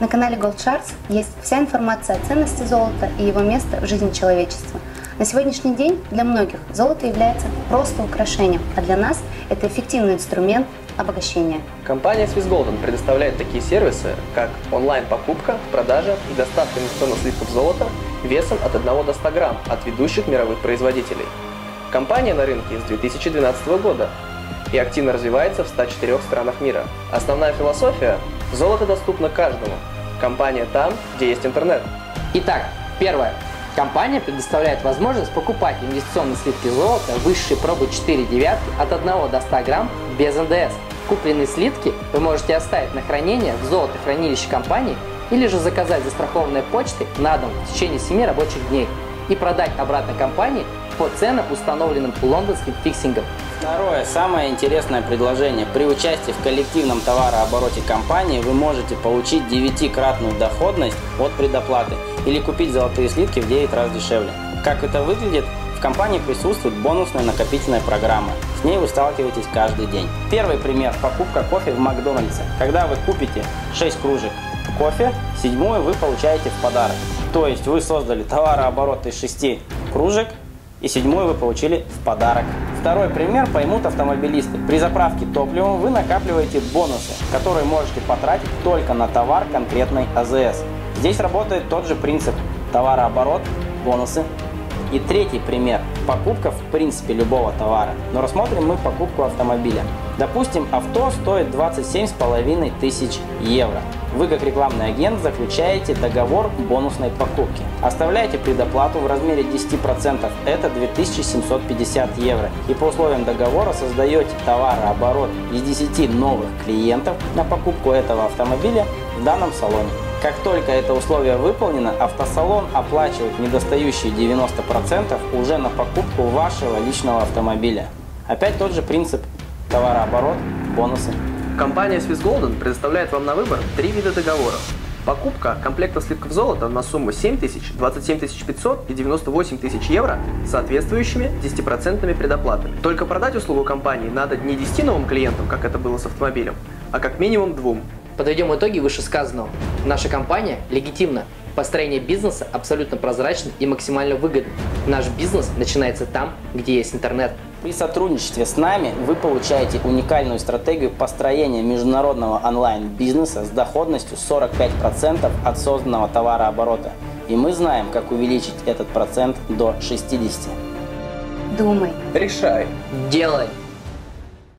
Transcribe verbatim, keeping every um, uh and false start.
На канале GoldSharkS есть вся информация о ценности золота и его место в жизни человечества. На сегодняшний день для многих золото является просто украшением, а для нас это эффективный инструмент обогащения. Компания SwissGolden предоставляет такие сервисы, как онлайн-покупка, продажа и доставка инвестиционных слитков золота весом от одного до ста грамм от ведущих мировых производителей. Компания на рынке с две тысячи двенадцатого года и активно развивается в ста четырёх странах мира. Основная философия – золото доступно каждому. Компания там, где есть интернет. Итак, первое. Компания предоставляет возможность покупать инвестиционные слитки золота высшей пробы четыре девятки от одного до ста грамм без эн дэ эс. Купленные слитки вы можете оставить на хранение в золотохранилище компании или же заказать застрахованные почты на дом в течение семи рабочих дней и продать обратно компании по ценам, установленным лондонским фиксингом. Второе, самое интересное предложение. При участии в коллективном товарообороте компании вы можете получить девятикратную доходность от предоплаты или купить золотые слитки в девять раз дешевле. Как это выглядит? В компании присутствует бонусная накопительная программа. С ней вы сталкиваетесь каждый день. Первый пример – покупка кофе в Макдональдсе. Когда вы купите шесть кружек кофе, седьмую вы получаете в подарок. То есть вы создали товарооборот из шести кружек, и седьмую вы получили в подарок. Второй пример поймут автомобилисты. При заправке топливом вы накапливаете бонусы, которые можете потратить только на товар конкретной а зэ эс. Здесь работает тот же принцип: товарооборот, бонусы. И третий пример – покупка в принципе любого товара. Но рассмотрим мы покупку автомобиля. Допустим, авто стоит двадцать семь с половиной тысяч евро. Вы как рекламный агент заключаете договор бонусной покупки. Оставляете предоплату в размере десяти процентов – это две тысячи семьсот пятьдесят евро. И по условиям договора создаете товарооборот из десяти новых клиентов на покупку этого автомобиля в данном салоне. Как только это условие выполнено, автосалон оплачивает недостающие девяносто процентов уже на покупку вашего личного автомобиля. Опять тот же принцип: товарооборот, бонусы. Компания SwissGolden предоставляет вам на выбор три вида договоров. Покупка комплекта слитков золота на сумму семь тысяч, двадцать семь тысяч пятьсот и девяносто восемь тысяч евро с соответствующими десятипроцентными предоплатами. Только продать услугу компании надо не десяти новым клиентам, как это было с автомобилем, а как минимум двум. Подведем итоги вышесказанного. Наша компания легитимна. Построение бизнеса абсолютно прозрачно и максимально выгодно. Наш бизнес начинается там, где есть интернет. При сотрудничестве с нами вы получаете уникальную стратегию построения международного онлайн-бизнеса с доходностью сорок пять процентов от созданного товарооборота. И мы знаем, как увеличить этот процент до шестидесяти процентов. Думай. Решай. Делай.